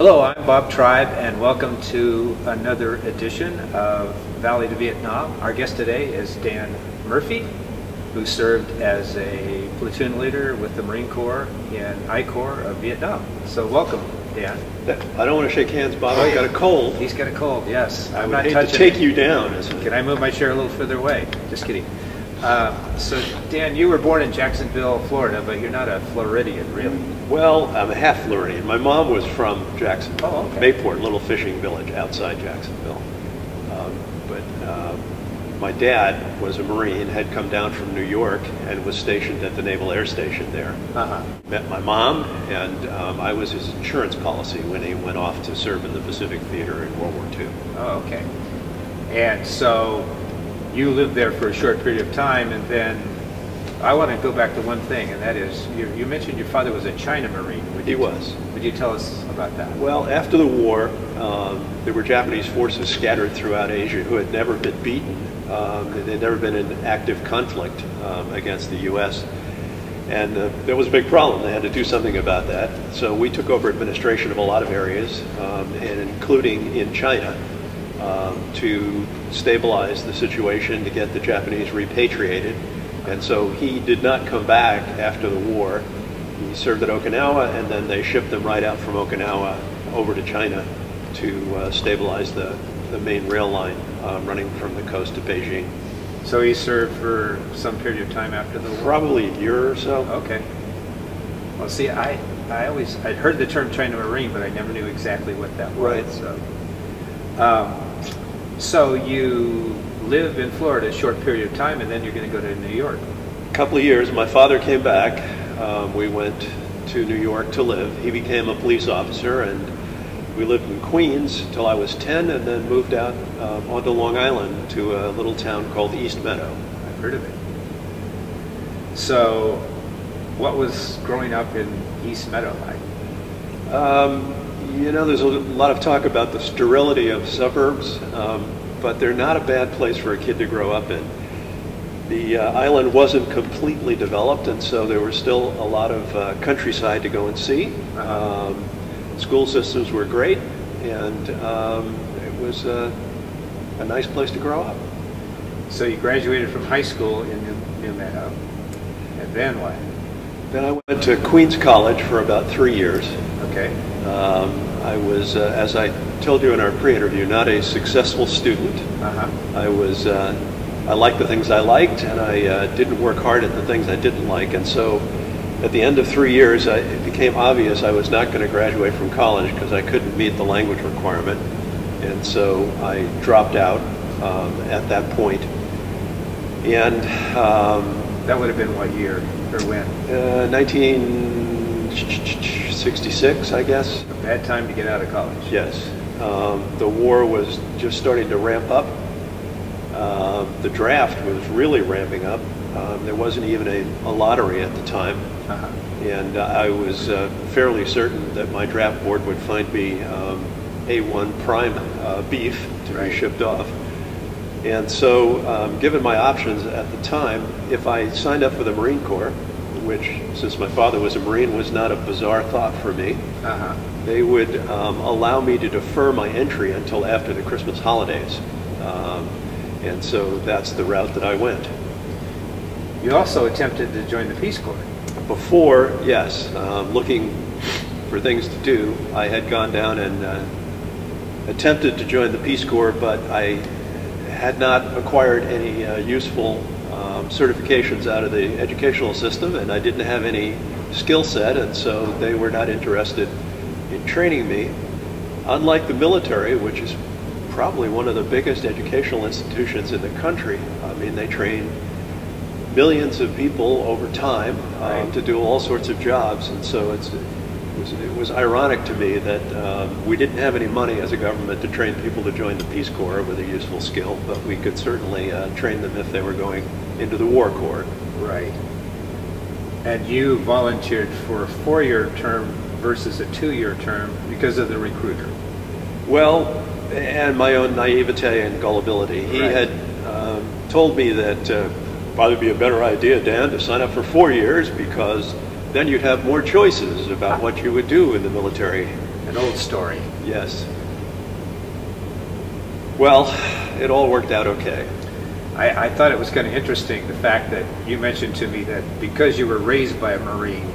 Hello, I'm Bob Tribe, and welcome to another edition of Valley to Vietnam. Our guest today is Dan Murphy, who served as a platoon leader with the Marine Corps in I Corps of Vietnam. So welcome, Dan. I don't want to shake hands, Bob. Oh, I've got a cold. He's got a cold, yes. I'm not touching to take you down. Can I move my chair a little further away? Just kidding. So, Dan, you were born in Jacksonville, Florida, but you're not a Floridian, really. Well, I'm a half Floridian. My mom was from Jacksonville, oh, okay. Bayport, little fishing village outside Jacksonville. My dad was a Marine, had come down from New York, and was stationed at the Naval Air Station there. Met my mom, and I was his insurance policy when he went off to serve in the Pacific Theater in World War II. Oh, okay. And so, you lived there for a short period of time, and then I want to go back to one thing, and that is, you mentioned your father was a China Marine. He was. Would you tell us about that? Well, after the war, there were Japanese forces scattered throughout Asia who had never been beaten. They'd never been in active conflict against the U.S., and there was a big problem. They had to do something about that. So we took over administration of a lot of areas, and including in China, to stabilize the situation, to get the Japanese repatriated. And so he did not come back after the war. He served at Okinawa, and then they shipped him right out from Okinawa over to China to stabilize the main rail line running from the coast to Beijing. So he served for some period of time after the war? Probably a year or so. Okay. Well, see, I'd heard the term China Marine, but I never knew exactly what that was. Right. So. So you live in Florida a short period of time, and then you're going to go to New York. A couple of years. My father came back. We went to New York to live. He became a police officer, and we lived in Queens till I was 10, and then moved out onto Long Island to a little town called East Meadow. I've heard of it. So what was growing up in East Meadow like? You know, there's a lot of talk about the sterility of suburbs, but they're not a bad place for a kid to grow up in. The island wasn't completely developed, and so there was still a lot of countryside to go and see. School systems were great, and it was a nice place to grow up. So you graduated from high school in New Meadow, and then what? Then I went to Queens College for about 3 years. Okay. I was, as I told you in our pre-interview, not a successful student. I was, I liked the things I liked, and I didn't work hard at the things I didn't like. And so at the end of 3 years, it became obvious I was not going to graduate from college because I couldn't meet the language requirement. And so I dropped out at that point. And that would have been what year or when? 1966, I guess. A bad time to get out of college. Yes. The war was just starting to ramp up. The draft was really ramping up. There wasn't even a lottery at the time. And I was fairly certain that my draft board would find me A1 prime beef to be shipped off. And so, given my options at the time, if I signed up for the Marine Corps, which, since my father was a Marine, was not a bizarre thought for me, they would allow me to defer my entry until after the Christmas holidays. And so that's the route that I went. You also attempted to join the Peace Corps. Before, yes, looking for things to do, I had gone down and attempted to join the Peace Corps, but I had not acquired any useful certifications out of the educational system, and I didn't have any skill set, and so they were not interested in training me. Unlike the military, which is probably one of the biggest educational institutions in the country, I mean, they train millions of people over time to do all sorts of jobs, and so it was ironic to me that we didn't have any money as a government to train people to join the Peace Corps with a useful skill, but we could certainly train them if they were going into the War Corps. Right. And you volunteered for a 4-year term versus a 2-year term because of the recruiter. Well, and my own naivete and gullibility. He had told me that probably be a better idea, Dan, to sign up for 4 years because then you'd have more choices about what you would do in the military. An old story. Yes. Well, it all worked out okay. I thought it was kind of interesting, the fact that you mentioned to me that because you were raised by a Marine,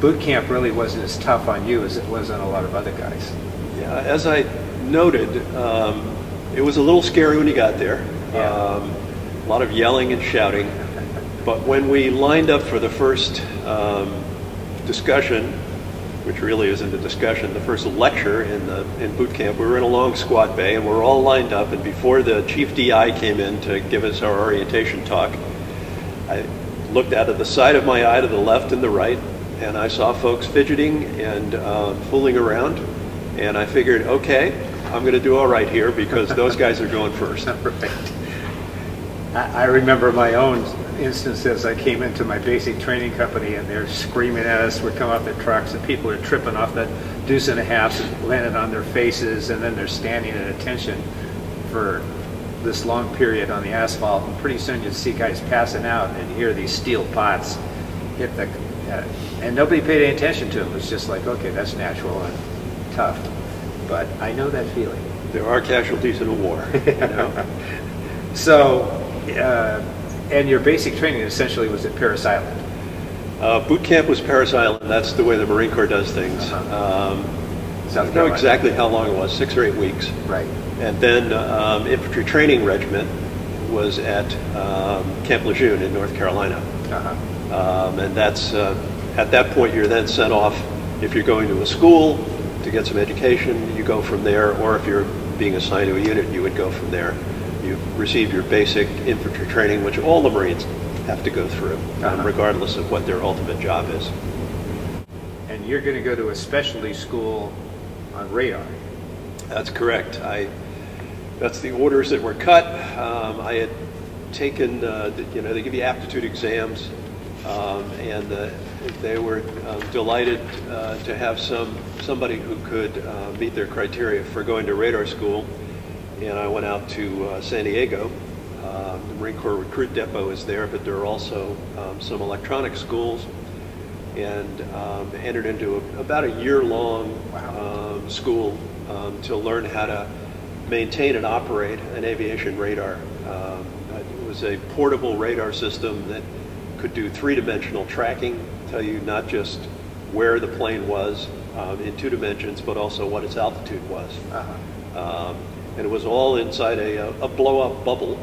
boot camp really wasn't as tough on you as it was on a lot of other guys. Yeah, as I noted, it was a little scary when you got there. Yeah. A lot of yelling and shouting. But when we lined up for the first discussion, which really isn't a discussion, the first lecture in boot camp, we were in a long squat bay and we were all lined up, and before the chief DI came in to give us our orientation talk, I looked out of the side of my eye to the left and the right, and I saw folks fidgeting and fooling around, and I figured, okay, I'm gonna do all right here because those guys are going first. Right. I remember my own instances. I came into my basic training company and they're screaming at us. We're coming off the trucks and people are tripping off that 2.5 and landed on their faces, and then they're standing at attention for this long period on the asphalt, and pretty soon you see guys passing out and hear these steel pots hit the and nobody paid any attention to them. It's just like, okay, that's natural and tough, but I know that feeling. There are casualties in a war, you know? So and your basic training essentially was at Paris Island. Boot camp was Paris Island. That's the way the Marine Corps does things. I don't know exactly how long it was, 6 or 8 weeks. Right. And then Infantry Training Regiment was at Camp Lejeune in North Carolina. And that's, at that point, you're then sent off. If you're going to a school to get some education, you go from there, or if you're being assigned to a unit, you would go from there. You receive your basic infantry training, which all the Marines have to go through, regardless of what their ultimate job is. And you're going to go to a specialty school on radar. That's correct. That's the orders that were cut. I had taken, you know, they give you aptitude exams, and they were delighted to have somebody who could meet their criteria for going to radar school. And I went out to San Diego. The Marine Corps Recruit Depot is there, but there are also some electronic schools, and entered into about a year-long school to learn how to maintain and operate an aviation radar. It was a portable radar system that could do three-dimensional tracking, tell you not just where the plane was in 2 dimensions, but also what its altitude was. And it was all inside a blow-up bubble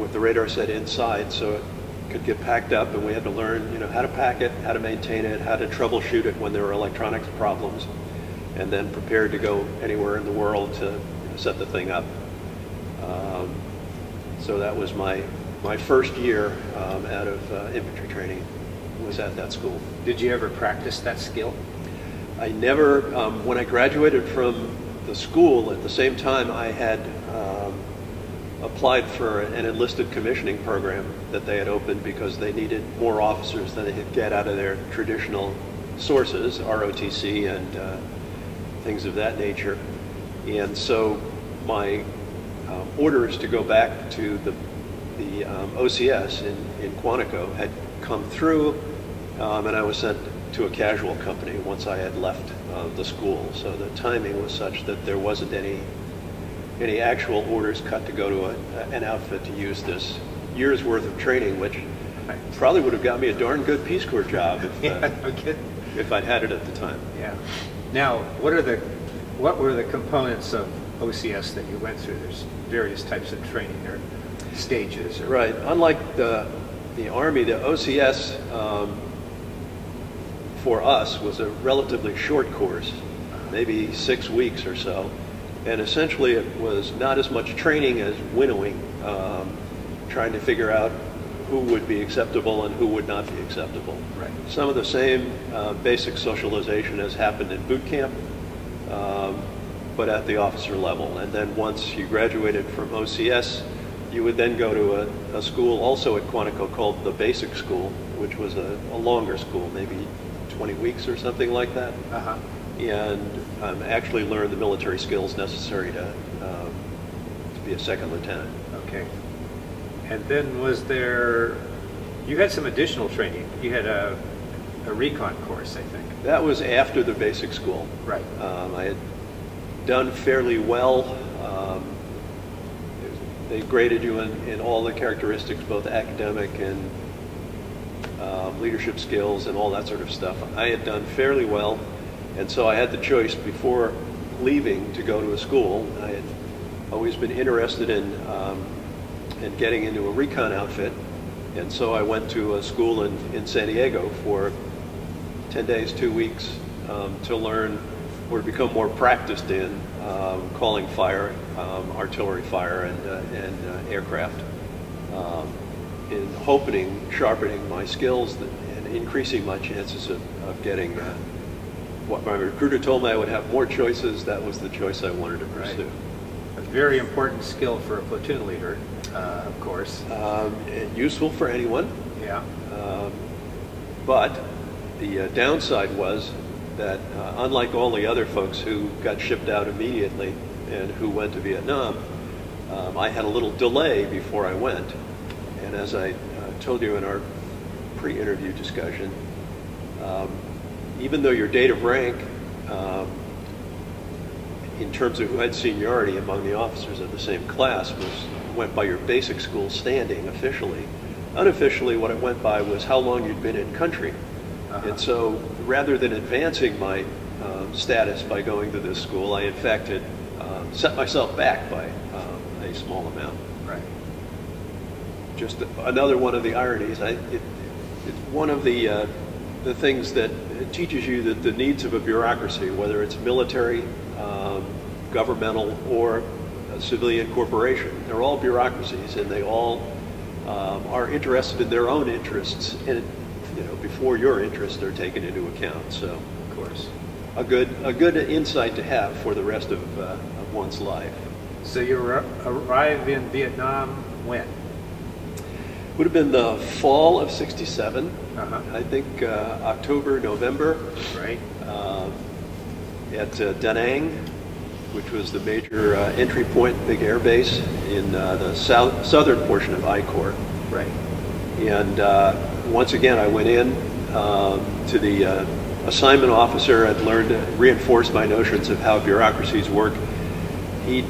with the radar set inside, so it could get packed up, and we had to learn, you know, how to pack it, how to maintain it, how to troubleshoot it when there were electronics problems, and then prepared to go anywhere in the world to set the thing up. So that was my first year out of infantry training, was at that school. Did you ever practice that skill? I never. When I graduated from the school, at the same time I had applied for an enlisted commissioning program that they had opened because they needed more officers than they could get out of their traditional sources, ROTC and things of that nature. And so my orders to go back to the OCS in Quantico had come through, and I was sent to a casual company once I had left the school. So the timing was such that there wasn't any actual orders cut to go to an outfit to use this year's worth of training, which probably would have got me a darn good Peace Corps job if, if I'd had it at the time. Yeah. Now, what were the components of OCS that you went through? There's various types of training or stages. Right. Unlike the Army, the OCS for us was a relatively short course, maybe 6 weeks or so, and essentially it was not as much training as winnowing, trying to figure out who would be acceptable and who would not be acceptable. Right. Some of the same basic socialization has happened in boot camp, but at the officer level. And then once you graduated from OCS, you would then go to a school also at Quantico called the Basic School, which was a longer school, maybe 20 weeks or something like that, and actually learn the military skills necessary to be a second lieutenant. Okay. And then was there, you had some additional training. You had a recon course, I think. That was after the basic school. Right. I had done fairly well. They graded you in all the characteristics, both academic and leadership skills and all that sort of stuff. I had done fairly well, and so I had the choice before leaving to go to a school. And I had always been interested in getting into a recon outfit, and so I went to a school in San Diego for 10 days, 2 weeks to learn or become more practiced in calling fire, artillery fire, and aircraft, in sharpening my skills and increasing my chances of getting what my recruiter told me I would have more choices. That was the choice I wanted to pursue. Right. A very important skill for a platoon leader, of course. And useful for anyone. Yeah. But the downside was that unlike all the other folks who got shipped out immediately and who went to Vietnam, I had a little delay before I went. And as I told you in our pre-interview discussion, even though your date of rank, in terms of who had seniority among the officers of the same class, went by your basic school standing officially. Unofficially, what it went by was how long you'd been in country. And so rather than advancing my status by going to this school, I in fact had set myself back by a small amount. Right. Just another one of the ironies. It's one of the things that teaches you that the needs of a bureaucracy, whether it's military, governmental, or a civilian corporation, they're all bureaucracies, and they all are interested in their own interests, and before your interests are taken into account. So, of course, a good insight to have for the rest of one's life. So you arrived in Vietnam when? Would have been the fall of '67. I think October, November. Right. At Da Nang, which was the major entry point, big air base in the southern portion of I Corps. Right. And once again, I went in to the assignment officer. I'd learned to reinforce my notions of how bureaucracies work. He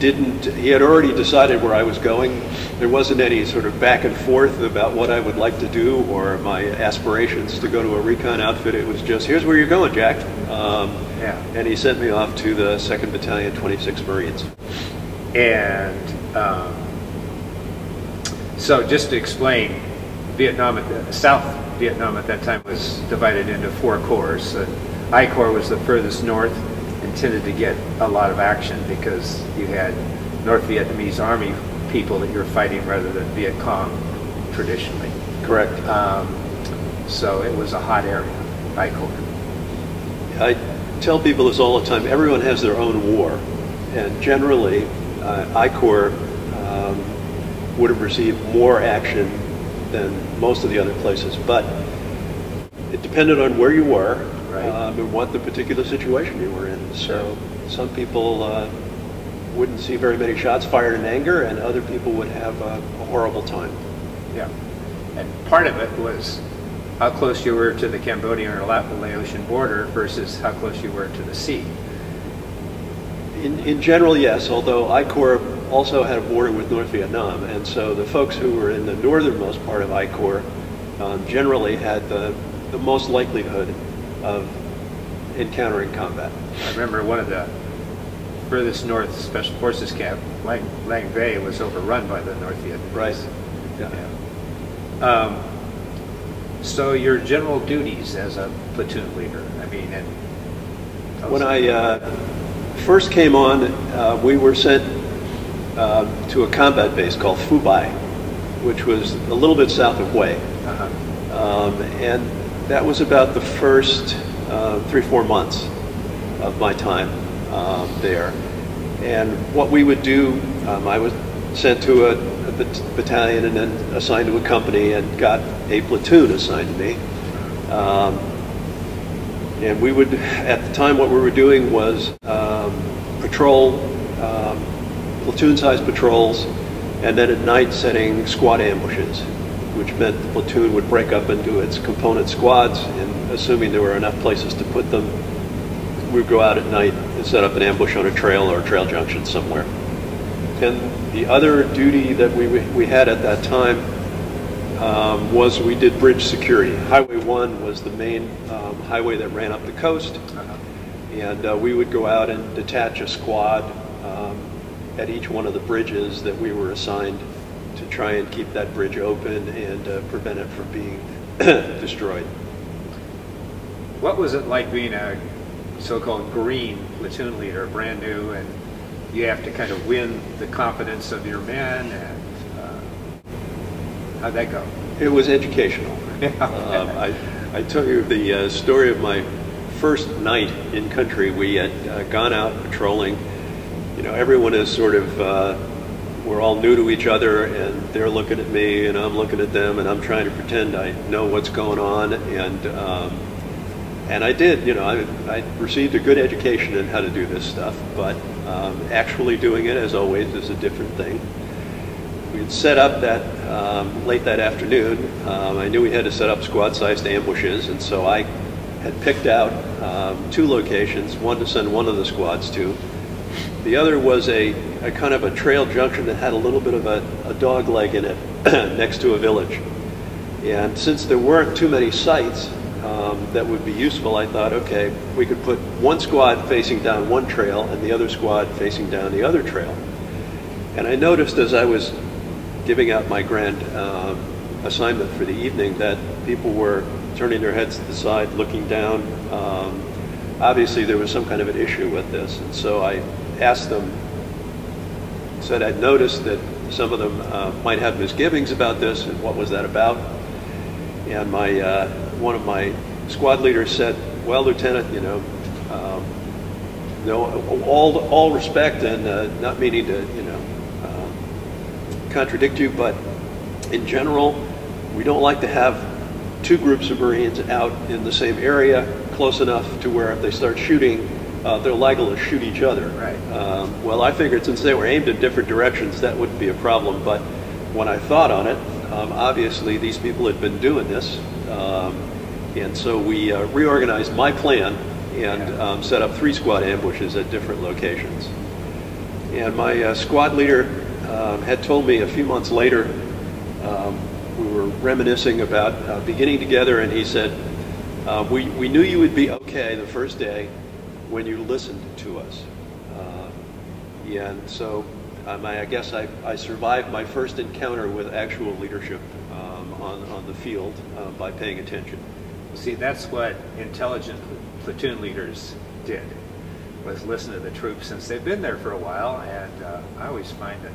had already decided where I was going. There wasn't any sort of back and forth about what I would like to do or my aspirations to go to a recon outfit. It was just, here's where you're going, Jack. Yeah. And he sent me off to the 2nd Battalion, 26 Marines. And so just to explain, South Vietnam at that time was divided into 4 corps. I Corps was the furthest north, and tended to get a lot of action because you had North Vietnamese Army people that you were fighting rather than Viet Cong traditionally. Correct. So it was a hot area, I Corps. I tell people this all the time. Everyone has their own war, and generally I Corps would have received more action than most of the other places, but it depended on where you were, right, and what the particular situation you were in. So some people wouldn't see very many shots fired in anger, and other people would have a horrible time. Yeah, and part of it was how close you were to the Cambodian or Laotian border versus how close you were to the sea. In general, yes, although I Corps also had a border with North Vietnam, and so the folks who were in the northernmost part of I Corps generally had the most likelihood of encountering combat. I remember one of the furthest north Special Forces camp, Lang Bay, was overrun by the North Vietnamese. Right. Yeah. So your general duties as a platoon leader, I mean, and when I first came on, we were sent to a combat base called Fubai, which was a little bit south of Hue. And that was about the first 3 or 4 months of my time there. And what we would do, I was sent to a battalion and then assigned to a company and got a platoon assigned to me. And we would, at the time, what we were doing was patrol, platoon-sized patrols, and then at night setting squad ambushes. which meant the platoon would break up into its component squads, and assuming there were enough places to put them, we'd go out at night and set up an ambush on a trail or a trail junction somewhere. And the other duty that we had at that time was we did bridge security. Highway 1 was the main highway that ran up the coast, and we would go out and detach a squad at each one of the bridges that we were assigned to try and keep that bridge open and prevent it from being destroyed. What was it like being a so-called green platoon leader, brand new, and you have to kind of win the confidence of your men? And how'd that go? It was educational. I tell you the story of my first night in country. We had gone out patrolling. You know, everyone is sort of, we're all new to each other, and they're looking at me, and I'm looking at them, and I'm trying to pretend I know what's going on. And I did, you know, I received a good education in how to do this stuff, but actually doing it, as always, is a different thing. We had set up that, late that afternoon, I knew we had to set up squad-sized ambushes, and so I had picked out two locations, one to send one of the squads to. The other was a kind of a trail junction that had a little bit of a dog leg in it next to a village. And since there weren't too many sites that would be useful, I thought, okay, we could put one squad facing down one trail and the other squad facing down the other trail. And I noticed as I was giving out my grand assignment for the evening that people were turning their heads to the side, looking down. Obviously there was some kind of an issue with this, and so I asked them, said I'd noticed that some of them might have misgivings about this, and what was that about? And my one of my squad leaders said, "Well, Lieutenant, you know, all respect, and not meaning to, you know, contradict you, but in general, we don't like to have two groups of Marines out in the same area close enough to where if they start shooting, they're liable to shoot each other." Right. Well, I figured since they were aimed in different directions, that wouldn't be a problem. But when I thought on it, obviously these people had been doing this, and so we reorganized my plan and set up three squad ambushes at different locations. And my squad leader had told me a few months later, we were reminiscing about beginning together, and he said, we knew you would be okay the first day when you listened to us. And so I guess I survived my first encounter with actual leadership on the field by paying attention. See, that's what intelligent platoon leaders did, was listen to the troops since they've been there for a while, and I always find that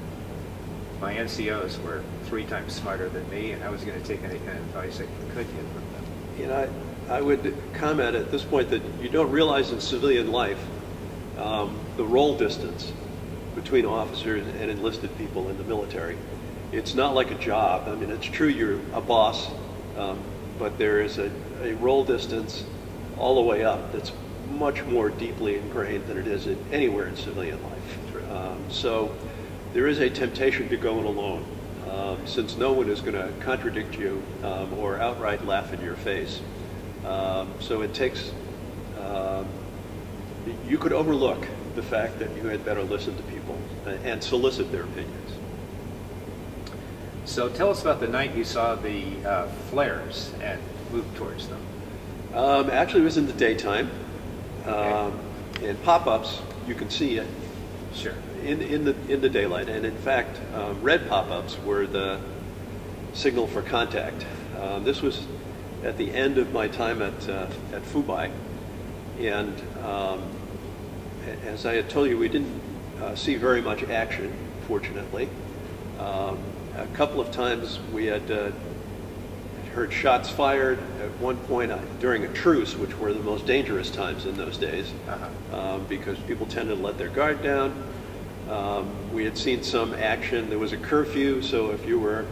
my NCOs were 3 times smarter than me, and I was going to take any kind of advice I could get from them. You know, I would comment at this point that you don't realize in civilian life the role distance between officers and enlisted people in the military. It's not like a job. I mean, it's true you're a boss, but there is a role distance all the way up that's much more deeply ingrained than it is anywhere in civilian life. So there is a temptation to go it alone, since no one is going to contradict you or outright laugh in your face. So it takes, you could overlook the fact that you had better listen to people and solicit their opinions. So tell us about the night you saw the flares and moved towards them. Actually, it was in the daytime. Okay. And pop-ups, you can see it. Sure. In the daylight, and in fact, red pop-ups were the signal for contact. This was at the end of my time at Fubai, and as I had told you, we didn't see very much action, fortunately. A couple of times we had heard shots fired at one point during a truce, which were the most dangerous times in those days, because people tended to let their guard down. We had seen some action. There was a curfew, so if you were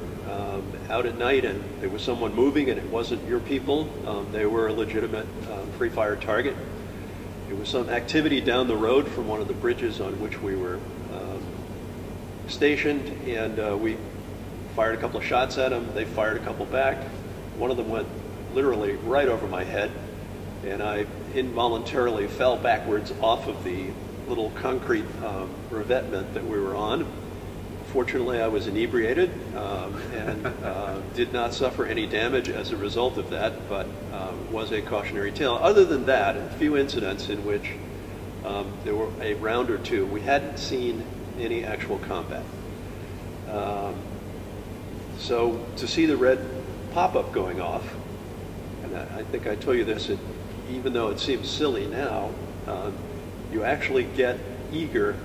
out at night and there was someone moving and it wasn't your people, they were a legitimate free fire target. There was some activity down the road from one of the bridges on which we were stationed, and we Fired a couple of shots at them, they fired a couple back. One of them went literally right over my head, and I involuntarily fell backwards off of the little concrete revetment that we were on. Fortunately, I was inebriated and did not suffer any damage as a result of that, but was a cautionary tale. Other than that, a few incidents in which there were a round or two. We hadn't seen any actual combat. So to see the red pop-up going off, and I think I told you this, even though it seems silly now, you actually get eager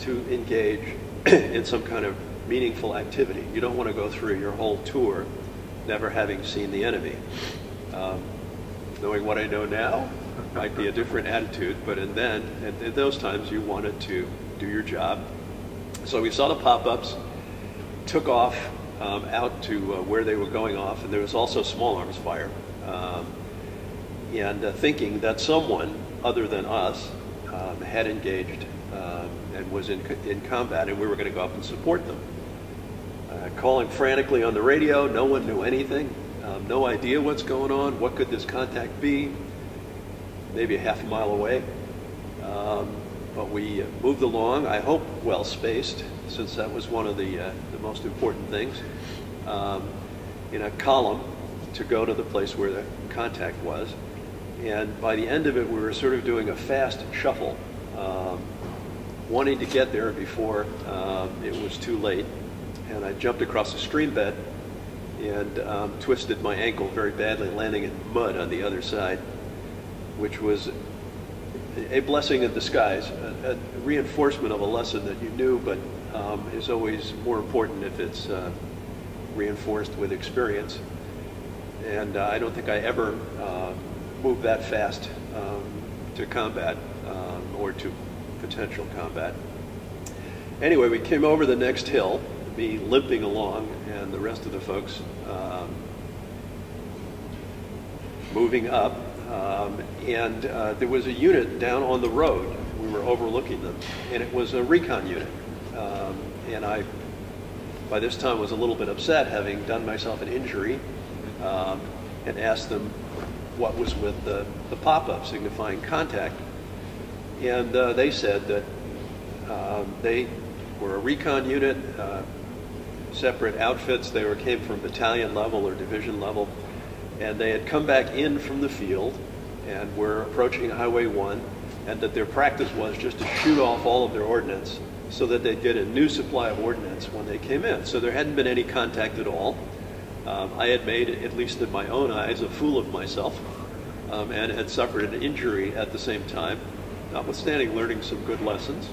to engage in some kind of meaningful activity. You don't want to go through your whole tour never having seen the enemy. Knowing what I know now might be a different attitude, but at those times you wanted to do your job. So we saw the pop-ups, took off out to where they were going off, and there was also small arms fire. And thinking that someone other than us had engaged and was in combat, and we were going to go up and support them. Calling frantically on the radio, no one knew anything, no idea what's going on, what could this contact be, maybe a half a mile away. But we moved along, I hope well spaced, since that was one of the most important things, in a column to go to the place where the contact was. And by the end of it, we were sort of doing a fast shuffle, wanting to get there before it was too late. And I jumped across a stream bed and twisted my ankle very badly, landing in mud on the other side, which was a blessing in disguise, a reinforcement of a lesson that you knew, but is always more important if it's reinforced with experience. And I don't think I ever moved that fast to combat or to potential combat. Anyway, we came over the next hill, me limping along, and the rest of the folks moving up. There was a unit down on the road. We were overlooking them, and it was a recon unit. And I, by this time, was a little bit upset, having done myself an injury, and asked them what was with the pop-up signifying contact. And they said that they were a recon unit, separate outfits. They came from battalion level or division level, and they had come back in from the field and were approaching Highway 1, and that their practice was just to shoot off all of their ordnance so that they'd get a new supply of ordnance when they came in. So there hadn't been any contact at all. I had made, at least in my own eyes, a fool of myself, and had suffered an injury at the same time, notwithstanding learning some good lessons.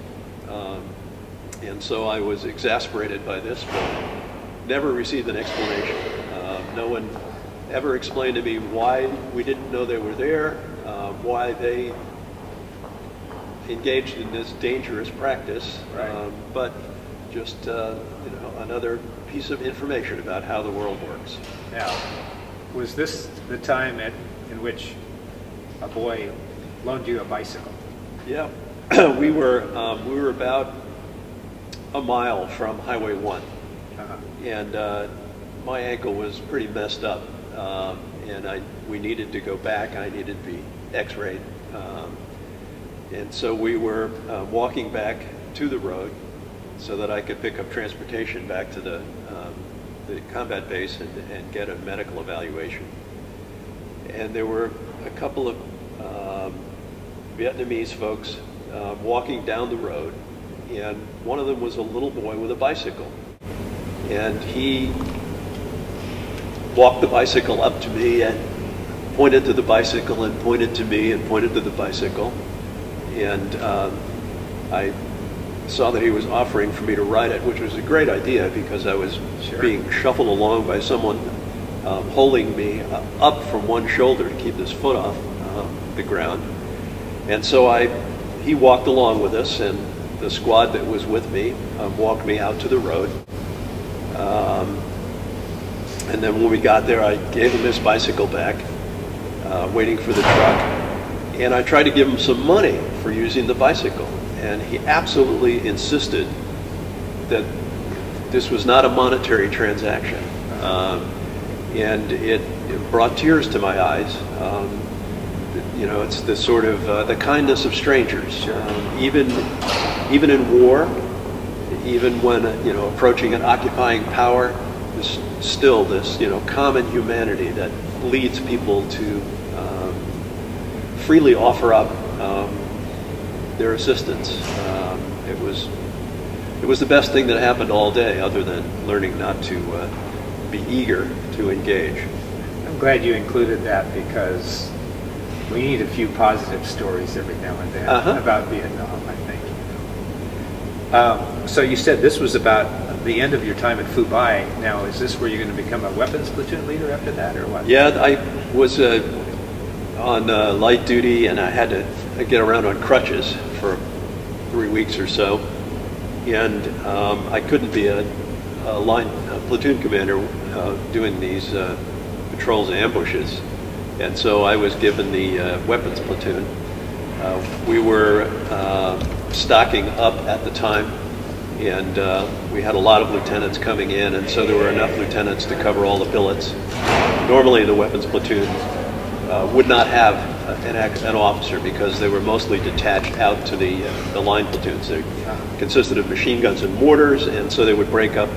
And so I was exasperated by this, but never received an explanation. No one ever explained to me why we didn't know they were there, why they engaged in this dangerous practice, right. But just another piece of information about how the world works. Now, was this the time in which a boy loaned you a bicycle? Yeah, we were about a mile from Highway 1, and my ankle was pretty messed up, and we needed to go back. I needed to be x-rayed, and so we were walking back to the road so that I could pick up transportation back to the combat base and get a medical evaluation. And there were a couple of Vietnamese folks walking down the road, and one of them was a little boy with a bicycle. And he walked the bicycle up to me and pointed to the bicycle and pointed to me and pointed to the bicycle. And I saw that he was offering for me to ride it, which was a great idea because I was being shuffled along by someone holding me up from one shoulder to keep this foot off the ground. And so he walked along with us, and the squad that was with me walked me out to the road. And then when we got there, I gave him his bicycle back, waiting for the truck. And I tried to give him some money for using the bicycle. And he absolutely insisted that This was not a monetary transaction, and it brought tears to my eyes. You know, it's the sort of the kindness of strangers, even in war, even when approaching an occupying power. There's still this common humanity that leads people to freely offer up their assistance. It was the best thing that happened all day, other than learning not to be eager to engage. I'm glad you included that, because we need a few positive stories every now and then about Vietnam, I think. So you said this was about the end of your time at Fubai. Now, is this where you're going to become a weapons platoon leader after that, or what? Yeah, I was on light duty, and I had to get around on crutches for 3 weeks or so. And I couldn't be a platoon commander doing these patrols and ambushes. And so I was given the weapons platoon. We were stocking up at the time, and we had a lot of lieutenants coming in, and so there were enough lieutenants to cover all the billets. Normally the weapons platoon would not have an officer, because they were mostly detached out to the line platoons. They consisted of machine guns and mortars, and so they would break up,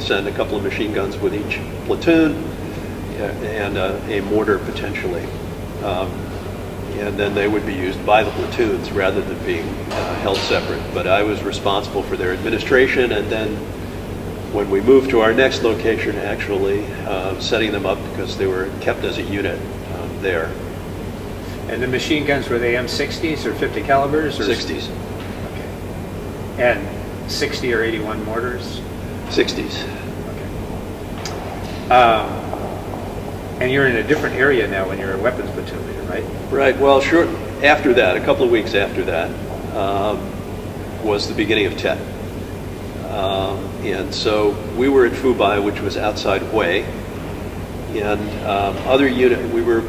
send a couple of machine guns with each platoon, and a mortar potentially, and then they would be used by the platoons rather than being held separate. But I was responsible for their administration, and then when we moved to our next location, actually setting them up, because they were kept as a unit there. And the machine guns, were they M60s or 50 calibers? Or 60s. Okay. And 60 or 81 mortars? 60s. Okay. And you're in a different area now when you're a weapons platoon leader, right? Right. Well, sure. After that, a couple of weeks after that, was the beginning of Tet. And so we were at Fubai, which was outside Hue, and other unit. We were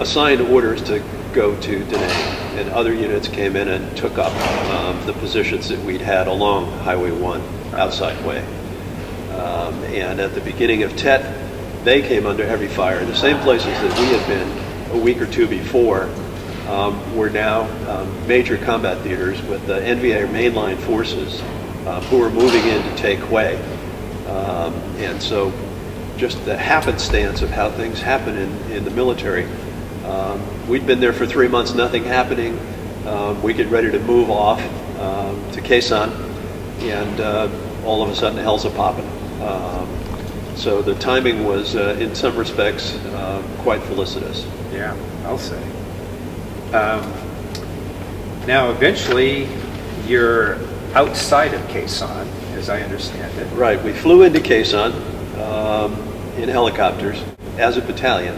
assigned orders to go to Da Nang, and other units came in and took up the positions that we'd had along Highway 1 outside Hue. And at the beginning of Tet, they came under heavy fire. The same places that we had been a week or two before were now major combat theaters with the NVA mainline forces who were moving in to take Hue. And so just the happenstance of how things happen in the military. We'd been there for 3 months, nothing happening. We get ready to move off to Khe Sanh, and all of a sudden hell's a-popping. So the timing was, in some respects, quite felicitous. Yeah, I'll say. Now, eventually, you're outside of Khe Sanh, as I understand it. Right. We flew into Khe Sanh in helicopters as a battalion.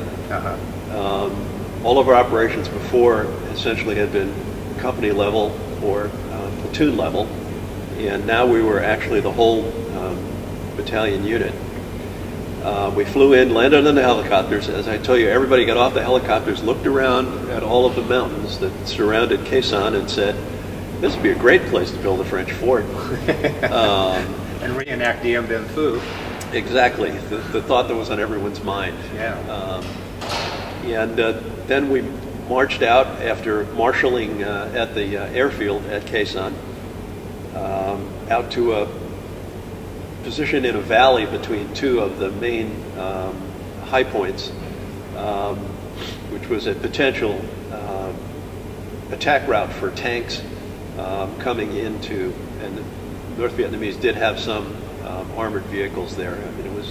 All of our operations before essentially had been company level or platoon level, and now we were actually the whole battalion unit. We flew in, landed on the helicopters. As I tell you, everybody got off the helicopters, looked around at all of the mountains that surrounded Khe Sanh, and said, "This would be a great place to build a French fort." And reenact Dien Bien Phu. Exactly, the thought that was on everyone's mind. Yeah. Then we marched out after marshalling at the airfield at Khe Sanh, out to a position in a valley between two of the main high points, which was a potential attack route for tanks coming into, and the North Vietnamese did have some armored vehicles there. I mean, it was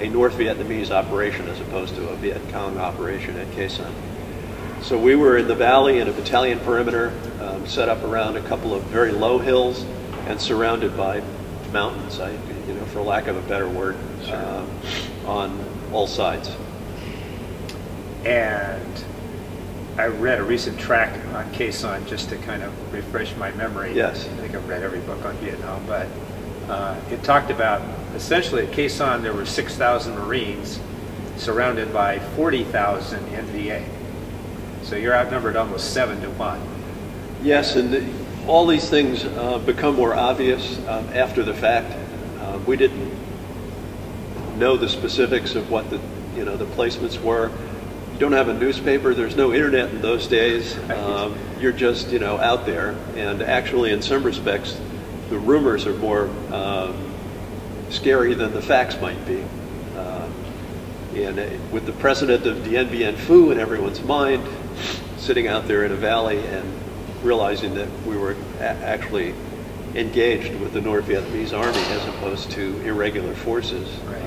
a North Vietnamese operation as opposed to a Viet Cong operation at Khe Sanh. So we were in the valley in a battalion perimeter, set up around a couple of very low hills and surrounded by mountains, for lack of a better word, sure, on all sides. And I read a recent tract on Khe Sanh just to kind of refresh my memory. Yes. I think I've read every book on Vietnam, but it talked about, essentially at Khe Sanh there were 6,000 Marines surrounded by 40,000 NVA. So you're outnumbered almost 7 to 1. Yes, and all these things become more obvious after the fact. We didn't know the specifics of what the, you know, the placements were. You don't have a newspaper. There's no internet in those days. You're just, you know, out there. And actually, in some respects, the rumors are more scary than the facts might be. And with the precedent of Dien Bien Phu in everyone's mind, sitting out there in a valley and realizing that we were actually engaged with the North Vietnamese Army as opposed to irregular forces. Right.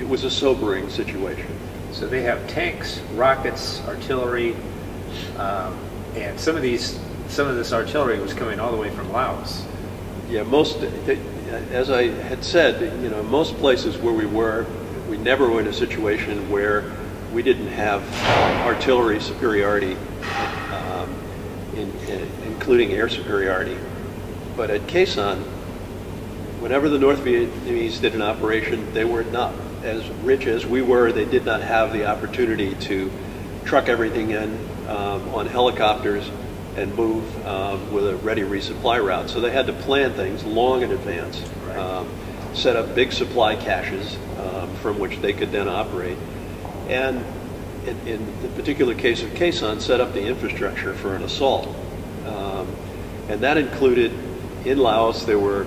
It was a sobering situation. So they have tanks, rockets, artillery, and some of this artillery was coming all the way from Laos. Yeah, as I had said, you know, most places where we were, we never were in a situation where we didn't have artillery superiority, including air superiority. But at Khe Sanh, whenever the North Vietnamese did an operation, they were not as rich as we were. They did not have the opportunity to truck everything in on helicopters and move with a ready resupply route. So they had to plan things long in advance, right. Set up big supply caches from which they could then operate. And in the particular case of Khe Sanh, set up the infrastructure for an assault. And that included, in Laos, there were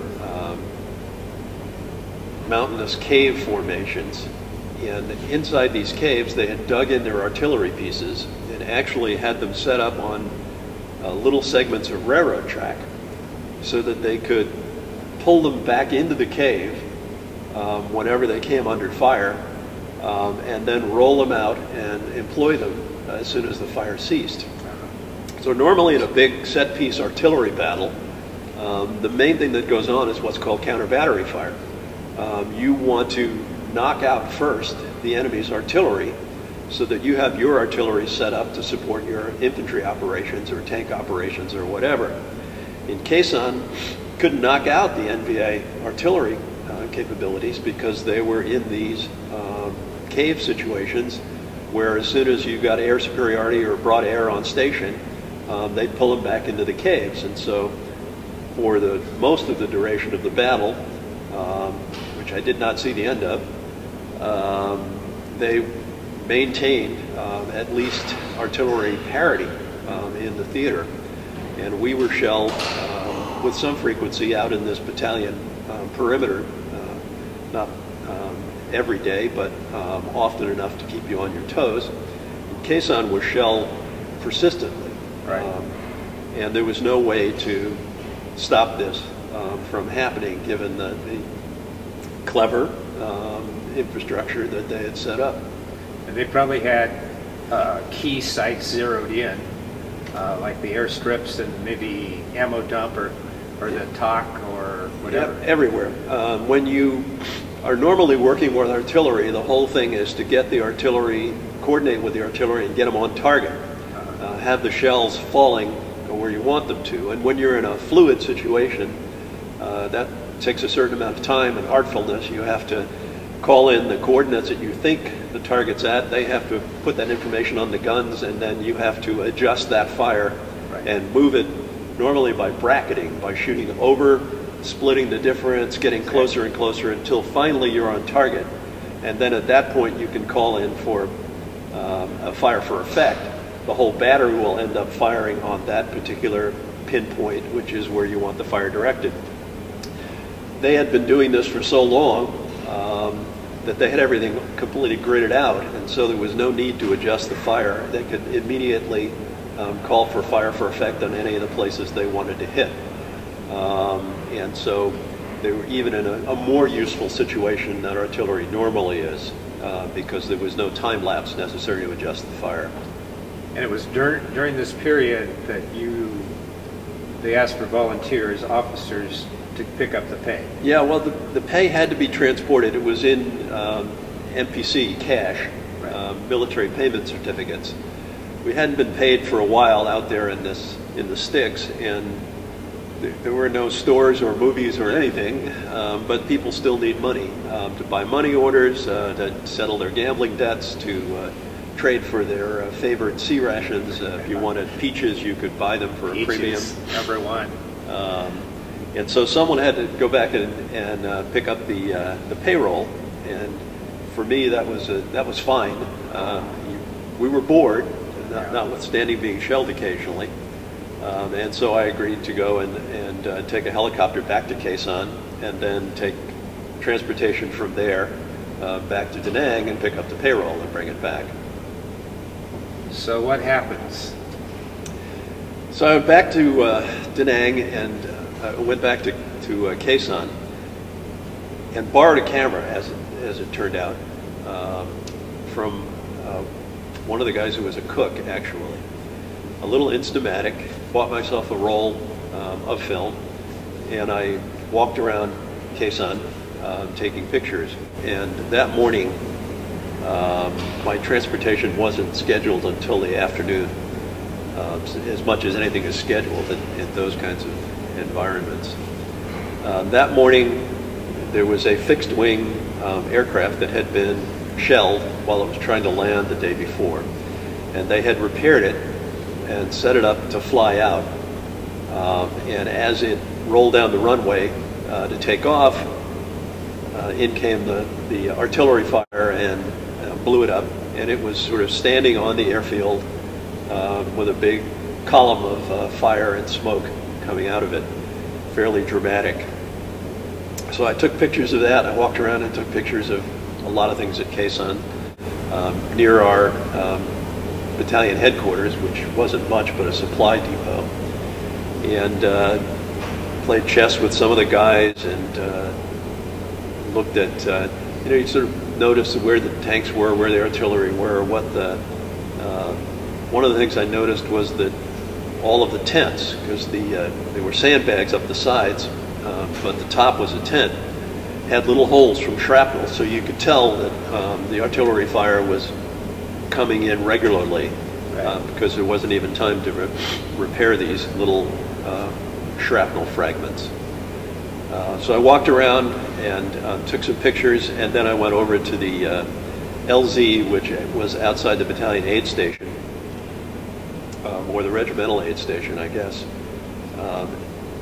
mountainous cave formations. And inside these caves, they had dug in their artillery pieces and actually had them set up on little segments of railroad track so that they could pull them back into the cave whenever they came under fire, and then roll them out and employ them as soon as the fire ceased. So normally in a big set-piece artillery battle, the main thing that goes on is what's called counter-battery fire. You want to knock out first the enemy's artillery so that you have your artillery set up to support your infantry operations or tank operations or whatever. In Khe Sanh, couldn't knock out the NVA artillery capabilities because they were in these cave situations where as soon as you got air superiority or brought air on station, they'd pull them back into the caves. And so for the most of the duration of the battle, which I did not see the end of, they maintained at least artillery parity in the theater. And we were shelled with some frequency out in this battalion perimeter, not every day, but often enough to keep you on your toes. And Khe Sanh was shelled persistently. Right. And there was no way to stop this from happening given the clever infrastructure that they had set up. And they probably had key sites zeroed in, like the airstrips and maybe ammo dump or the TOC or whatever. Yeah, everywhere. When you are normally working with artillery, the whole thing is to get the artillery, coordinate with the artillery and get them on target. Have the shells falling where you want them to. And when you're in a fluid situation, that takes a certain amount of time and artfulness. You have to call in the coordinates that you think the target's at. They have to put that information on the guns, and then you have to adjust that fire right. and move it normally by bracketing, by shooting over, splitting the difference, getting closer and closer until finally you're on target. And then at that point you can call in for a fire for effect. The whole battery will end up firing on that particular pinpoint, which is where you want the fire directed. They had been doing this for so long that they had everything completely gridded out, and so there was no need to adjust the fire. They could immediately call for fire for effect on any of the places they wanted to hit. And so they were even in a more useful situation than artillery normally is because there was no time lapse necessary to adjust the fire. And it was during this period that they asked for volunteers, officers, to pick up the pay. Yeah, well, the pay had to be transported. It was in MPC cash, right. Military payment certificates. We hadn't been paid for a while out there in the sticks, and there were no stores or movies or anything, but people still need money to buy money orders, to settle their gambling debts, to trade for their favorite sea rations. If you wanted peaches, you could buy them for a premium. Number one. And so someone had to go back and pick up the payroll, and for me that was fine. We were bored, notwithstanding being shelled occasionally, and so I agreed to go and take a helicopter back to Khe Sanh, and then take transportation from there back to Da Nang and pick up the payroll and bring it back. So what happens? So I went back to Da Nang and went back to Khe Sanh and borrowed a camera, as it turned out, from one of the guys who was a cook, actually. A little Instamatic, bought myself a roll of film, and I walked around Khe Sanh taking pictures. And that morning, my transportation wasn't scheduled until the afternoon, as much as anything is scheduled in those kinds of environments. That morning, there was a fixed wing aircraft that had been shelled while it was trying to land the day before. And they had repaired it and set it up to fly out. And as it rolled down the runway to take off, in came the artillery fire and blew it up. And it was sort of standing on the airfield with a big column of fire and smoke coming out of it, fairly dramatic. So I took pictures of that. I walked around and took pictures of a lot of things at Khe Sanh, near our battalion headquarters, which wasn't much but a supply depot, and played chess with some of the guys, and looked at, you sort of noticed where the tanks were, where the artillery were, what the, one of the things I noticed was that all of the tents, because they were sandbags up the sides, but the top was a tent, had little holes from shrapnel, so you could tell that the artillery fire was coming in regularly, because there wasn't even time to repair these little shrapnel fragments. So I walked around and took some pictures, and then I went over to the LZ, which was outside the battalion aid station, or the regimental aid station, I guess,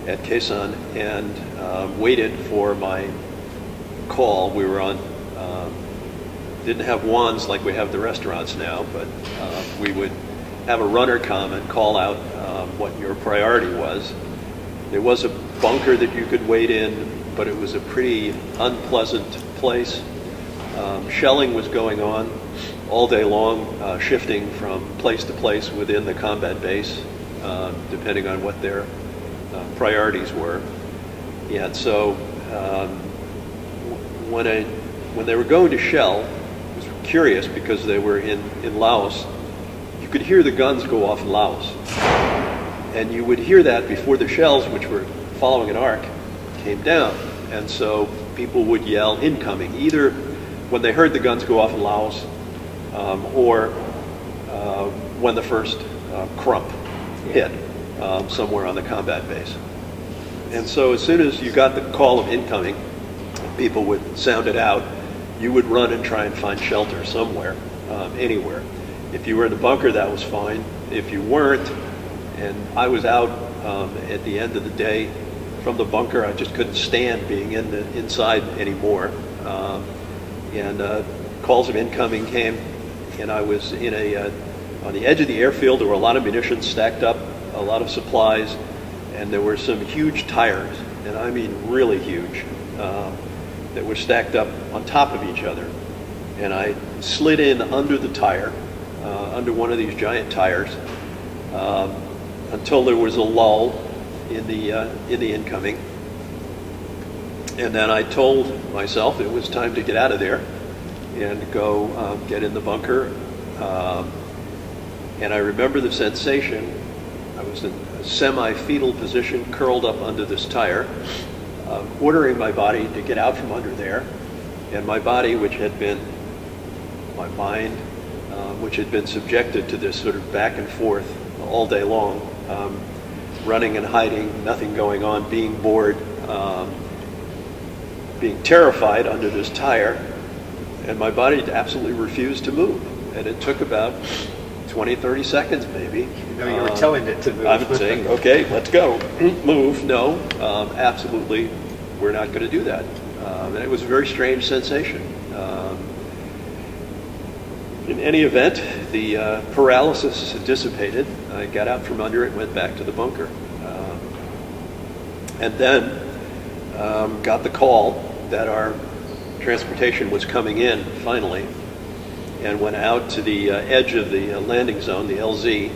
at Khe Sanh, and waited for my call. We were on, didn't have wands like we have the restaurants now, but we would have a runner come and call out what your priority was. There was a bunker that you could wait in, but it was a pretty unpleasant place. Shelling was going on all day long, shifting from place to place within the combat base, depending on what their priorities were. Yeah, so when they were going to shell, I was curious because they were in Laos. You could hear the guns go off in Laos, and you would hear that before the shells, which were following an arc, came down. And so people would yell incoming, either when they heard the guns go off in Laos, or when the first crump hit somewhere on the combat base. And so as soon as you got the call of incoming, people would sound it out. You would run and try and find shelter somewhere, anywhere. If you were in the bunker, that was fine. If you weren't, and I was out at the end of the day from the bunker, I just couldn't stand being inside anymore. Calls of incoming came, and I was in a on the edge of the airfield. There were a lot of munitions stacked up, a lot of supplies, and there were some huge tires, and I mean really huge, that were stacked up on top of each other. And I slid in under the tire, under one of these giant tires, until there was a lull in the incoming, and then I told myself it was time to get out of there and go get in the bunker. And I remember the sensation. I was in a semi-fetal position, curled up under this tire, ordering my body to get out from under there. And my body, which had been, my mind, which had been subjected to this sort of back and forth all day long, running and hiding, nothing going on, being bored, being terrified under this tire, and my body absolutely refused to move. And it took about 20-30 seconds maybe. No, you were telling it to move. I'm saying, okay, let's go. Move. No, absolutely, we're not going to do that. And it was a very strange sensation. In any event, the paralysis dissipated. I got out from under it, went back to the bunker. And then got the call that our transportation was coming in, finally, and went out to the edge of the landing zone, the LZ,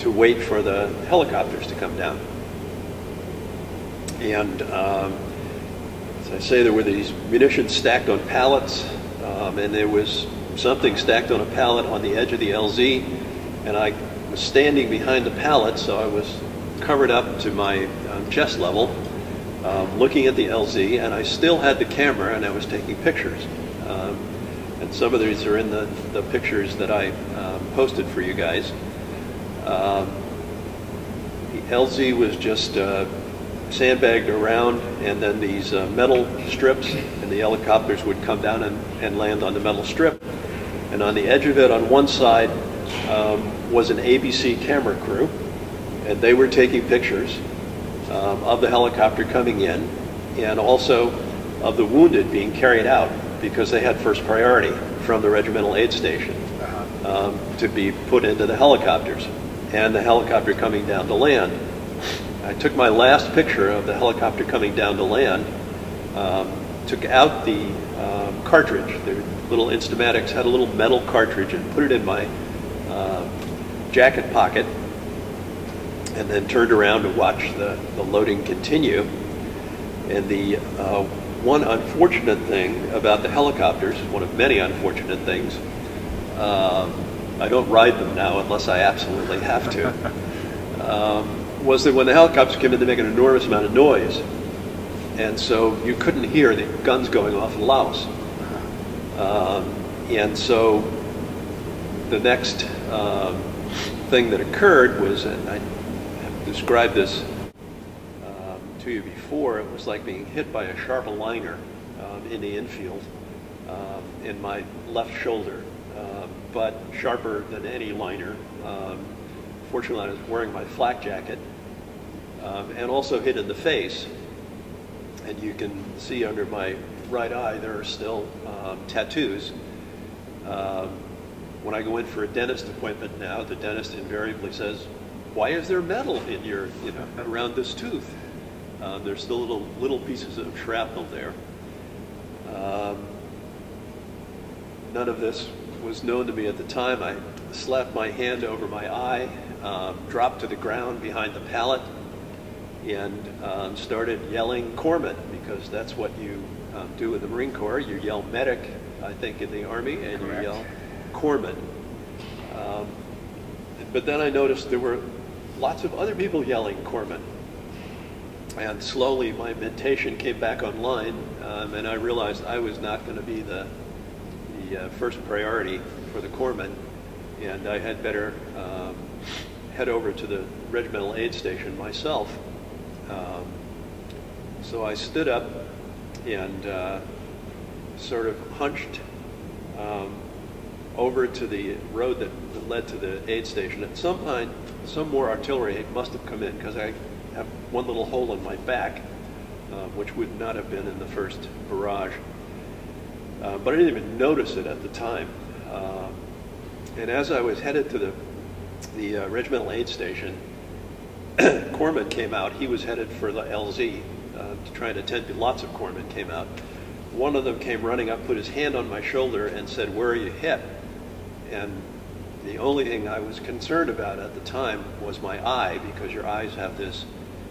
to wait for the helicopters to come down. And as I say, there were these munitions stacked on pallets, and there was something stacked on a pallet on the edge of the LZ, and I was standing behind the pallet, so I was covered up to my chest level, looking at the LZ, and I still had the camera and I was taking pictures. And some of these are in the pictures that I posted for you guys. The LZ was just sandbagged around, and then these metal strips, and the helicopters would come down and land on the metal strip. And on the edge of it, on one side, was an ABC camera crew, and they were taking pictures of the helicopter coming in, and also of the wounded being carried out, because they had first priority from the regimental aid station to be put into the helicopters, and the helicopter coming down to land. I took my last picture of the helicopter coming down to land, took out the cartridge, the little Instamatics had a little metal cartridge, and put it in my jacket pocket, and then turned around to watch the loading continue. And the one unfortunate thing about the helicopters, one of many unfortunate things, I don't ride them now unless I absolutely have to, was that when the helicopters came in, they make an enormous amount of noise. And so you couldn't hear the guns going off in Laos. And so the next thing that occurred was, and I described this to you before, it was like being hit by a sharp aligner in the infield in my left shoulder, but sharper than any liner. Fortunately, I was wearing my flak jacket, and also hit in the face. And you can see under my right eye, there are still tattoos. When I go in for a dentist appointment now, the dentist invariably says, "Why is there metal in your, you know, around this tooth?" There's still little pieces of shrapnel there. None of this was known to me at the time. I slapped my hand over my eye, dropped to the ground behind the pallet, and started yelling corpsman, because that's what you do in the Marine Corps. You yell medic, I think, in the Army, and correct, you yell corpsman. But then I noticed there were lots of other people yelling corpsman. And slowly my mentation came back online, and I realized I was not going to be the first priority for the corpsman, and I had better head over to the regimental aid station myself. So I stood up and sort of hunched over to the road that led to the aid station. At some point, some more artillery must have come in, because I have one little hole in my back, which would not have been in the first barrage. But I didn't even notice it at the time. And as I was headed to the regimental aid station, corpsman came out. He was headed for the LZ to try and attend. Lots of corpsmen came out. One of them came running up, put his hand on my shoulder, and said, "Where are you hit?" And the only thing I was concerned about at the time was my eye, because your eyes have this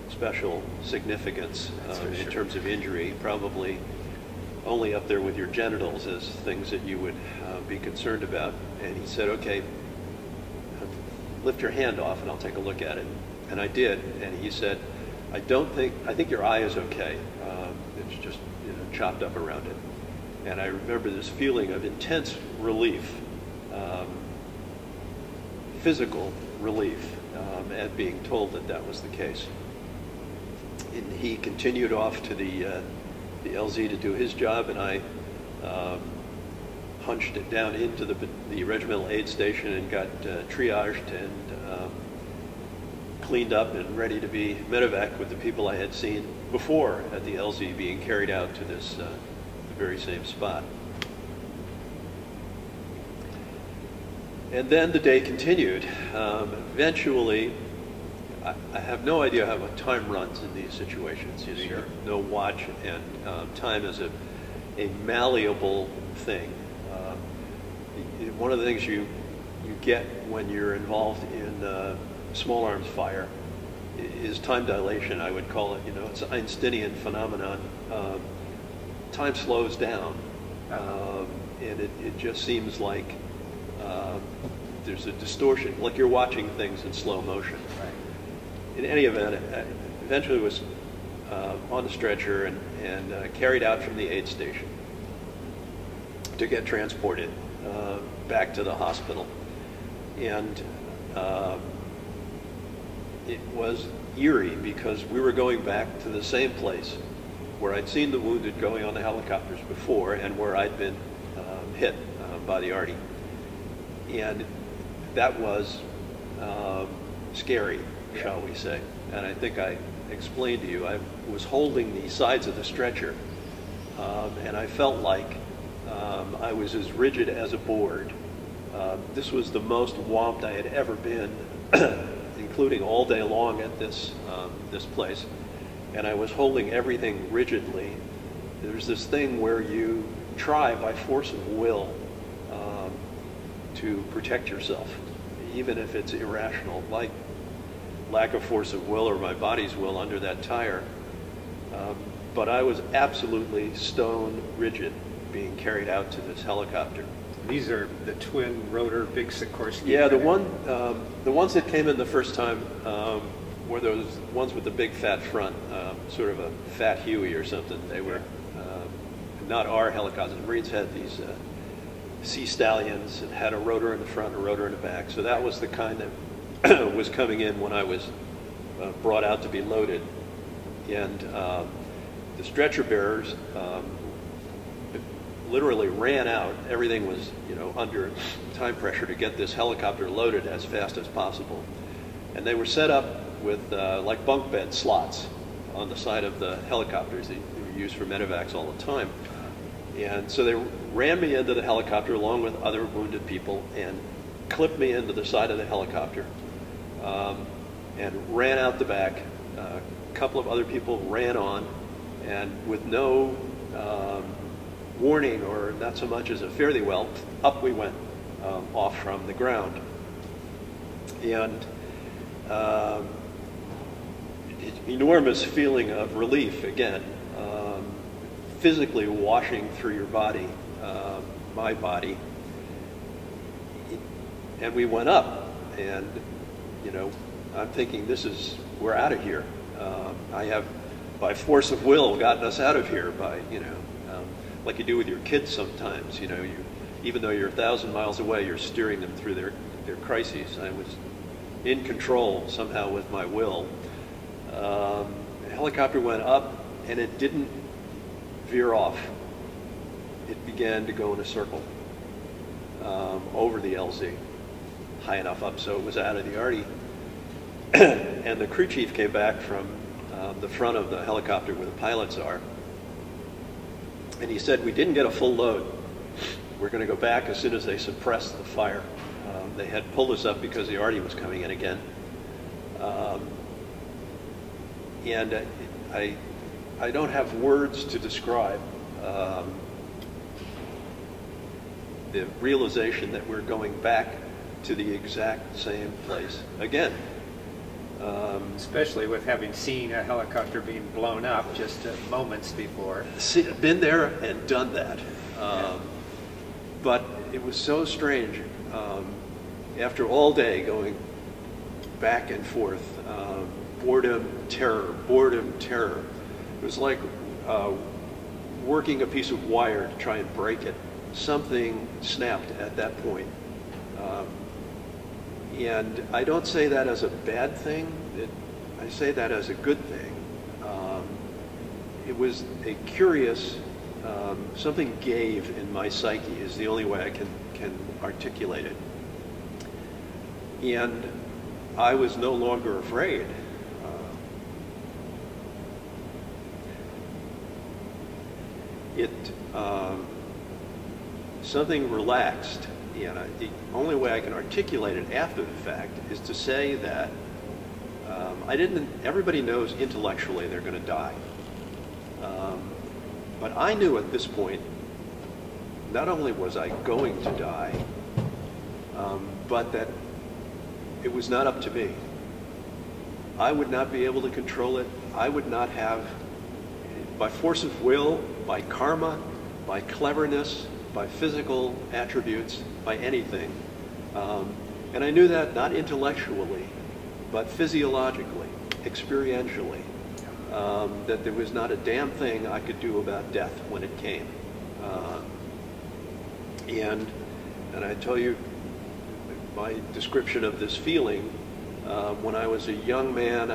special significance in sure, terms of injury, probably only up there with your genitals as things that you would be concerned about. And he said, "Okay, lift your hand off and I'll take a look at it." And I did, and he said, I think your eye is okay. It's just, you know, chopped up around it." And I remember this feeling of intense relief, physical relief at being told that that was the case. And he continued off to the LZ to do his job, and I punched it down into the regimental aid station and got triaged and cleaned up and ready to be medevac with the people I had seen before at the LZ being carried out to this the very same spot. And then the day continued. Eventually, I have no idea how time runs in these situations. You know, sure. No watch, and time is a malleable thing. One of the things you get when you're involved in small arms fire is time dilation, I would call it. You know, it's an Einsteinian phenomenon. Time slows down, and it just seems like there's a distortion, like you're watching things in slow motion. Right. In any event, I eventually was on the stretcher and carried out from the aid station to get transported back to the hospital. And it was eerie because we were going back to the same place where I'd seen the wounded going on the helicopters before and where I'd been hit by the Arty. And that was scary, shall we say. And I think I explained to you, I was holding the sides of the stretcher, and I felt like I was as rigid as a board. This was the most womped I had ever been, including all day long at this, this place. And I was holding everything rigidly. There's this thing where you try by force of will to protect yourself, even if it's irrational, like lack of force of will or my body's will under that tire. But I was absolutely stone rigid being carried out to this helicopter. These are the twin rotor big Sikorsky. Yeah, the ones that came in the first time were those ones with the big fat front, sort of a fat Huey or something. They were not our helicopters. The Marines had these Sea Stallions and had a rotor in the front and a rotor in the back. So that was the kind that was coming in when I was brought out to be loaded. And the stretcher bearers literally ran out. Everything was, you know, under time pressure to get this helicopter loaded as fast as possible. And they were set up with like bunk bed slots on the side of the helicopters that were used for medevacs all the time. And so they ran me into the helicopter along with other wounded people and clipped me into the side of the helicopter and ran out the back. A couple of other people ran on, and with no warning or not so much as a fare thee well, up we went off from the ground. And enormous feeling of relief again. Physically washing through your body, my body, and we went up, and you know, I'm thinking we're out of here. I have, by force of will, gotten us out of here by, you know, like you do with your kids sometimes. You know, even though you're 1,000 miles away, you're steering them through their crises. I was in control somehow with my will. The helicopter went up, and it didn't veer off. It began to go in a circle over the LZ, high enough up so it was out of the Arty. And the crew chief came back from the front of the helicopter where the pilots are, and he said, "We didn't get a full load. We're going to go back as soon as they suppress the fire." They had pulled us up because the Arty was coming in again. And I don't have words to describe the realization that we're going back to the exact same place again. Especially with having seen a helicopter being blown up just moments before. Been there and done that. But it was so strange. After all day going back and forth, boredom, terror, boredom, terror. It was like working a piece of wire to try and break it. Something snapped at that point. And I don't say that as a bad thing. I say that as a good thing. It was a curious something gave in my psyche is the only way I can articulate it. And I was no longer afraid. Something relaxed, and the only way I can articulate it after the fact is to say that everybody knows intellectually they're going to die. But I knew at this point, not only was I going to die, but that it was not up to me. I would not be able to control it. I would not have, by force of will, by karma, by cleverness, by physical attributes, by anything. And I knew that not intellectually, but physiologically, experientially, that there was not a damn thing I could do about death when it came. And I tell you, my description of this feeling, when I was a young man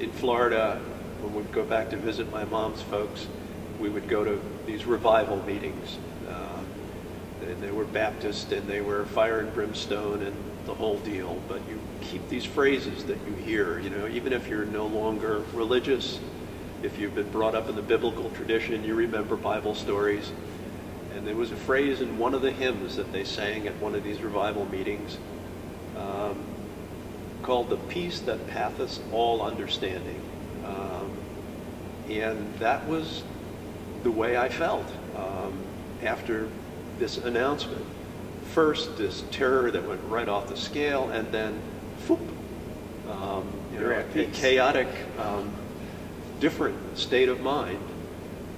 in Florida, when we'd go back to visit my mom's folks, we would go to these revival meetings. And they were Baptist, and they were fire and brimstone, and the whole deal. But you keep these phrases that you hear, you know, even if you're no longer religious, if you've been brought up in the biblical tradition, you remember Bible stories. And there was a phrase in one of the hymns that they sang at one of these revival meetings called "The Peace That Passeth All Understanding." And that was the way I felt after this announcement. First, this terror that went right off the scale, and then, whoop, a chaotic, different state of mind.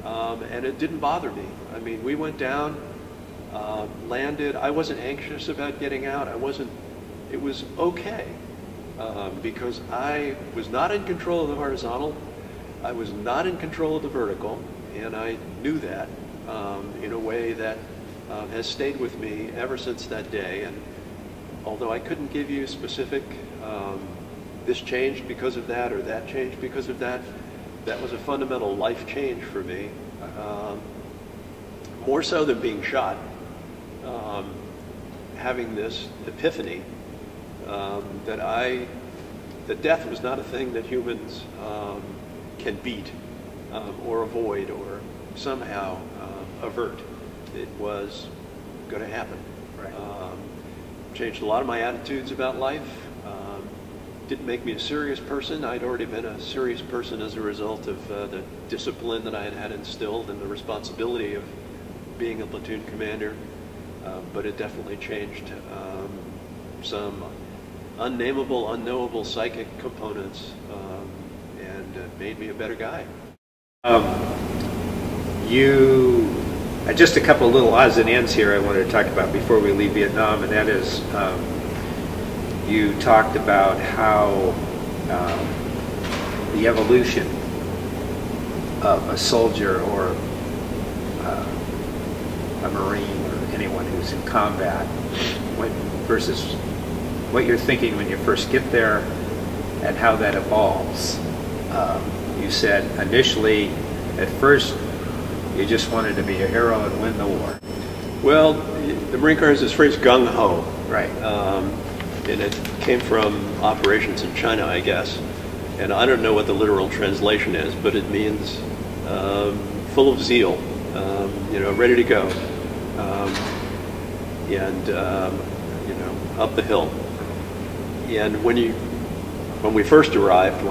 And it didn't bother me. I mean, we went down, landed. I wasn't anxious about getting out. I wasn't, it was okay because I was not in control of the horizontal. I was not in control of the vertical. And I knew that in a way that has stayed with me ever since that day. And although I couldn't give you specific, this changed because of that or that changed because of that, that was a fundamental life change for me. More so than being shot, having this epiphany that death was not a thing that humans can beat or avoid or somehow avert. It was going to happen. Right. Changed a lot of my attitudes about life. Didn't make me a serious person. I'd already been a serious person as a result of the discipline that I had instilled and the responsibility of being a platoon commander. But it definitely changed some unnameable, unknowable psychic components and made me a better guy. Just a couple of little odds and ends here I wanted to talk about before we leave Vietnam, and that is you talked about how the evolution of a soldier or a Marine or anyone who's in combat versus what you're thinking when you first get there and how that evolves. You said initially, at first, you just wanted to be a hero and win the war. Well, the Marine Corps has this phrase, gung-ho. Right. And it came from operations in China, I guess. And I don't know what the literal translation is, but it means full of zeal, you know, ready to go. You know, up the hill. And when I first arrived,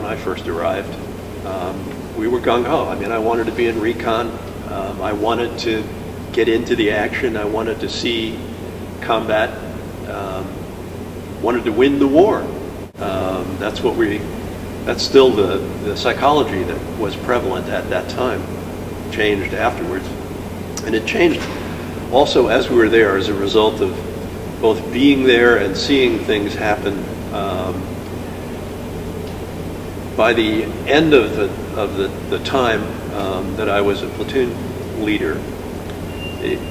we were gung-ho. I mean, I wanted to be in recon. I wanted to get into the action. I wanted to see combat. Wanted to win the war. That's what that's still the psychology that was prevalent at that time. It changed afterwards. And it changed also as we were there as a result of both being there and seeing things happen. By the end of the time that I was a platoon leader, it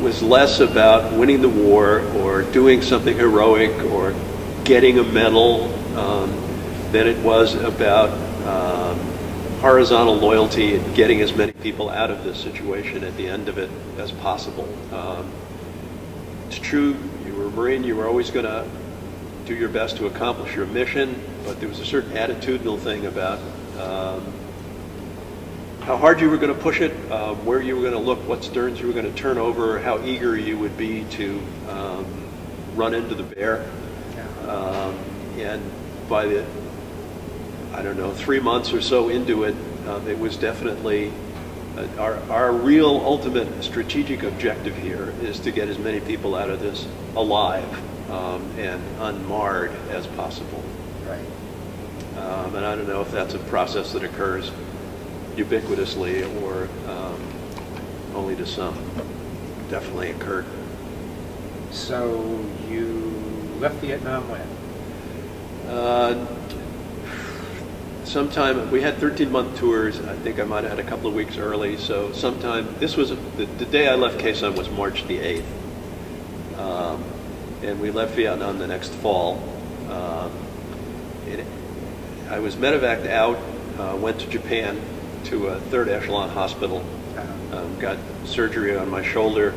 was less about winning the war or doing something heroic or getting a medal than it was about horizontal loyalty and getting as many people out of this situation at the end of it as possible. It's true, you were a Marine, you were always going to do your best to accomplish your mission, but there was a certain attitudinal thing about how hard you were going to push it, where you were going to look, what sterns you were going to turn over, how eager you would be to run into the bear. And by the, I don't know, 3 months or so into it, it was definitely, our real ultimate strategic objective here is to get as many people out of this alive and unmarred as possible. Right. And I don't know if that's a process that occurs ubiquitously or only to some. It definitely occurred. So you left Vietnam when? Sometime, we had 13-month tours. I think I might have had a couple of weeks early. So sometime, this was, the day I left Khe Sanh was March the 8th. And we left Vietnam the next fall. I was medevaced out, went to Japan to a third echelon hospital, got surgery on my shoulder,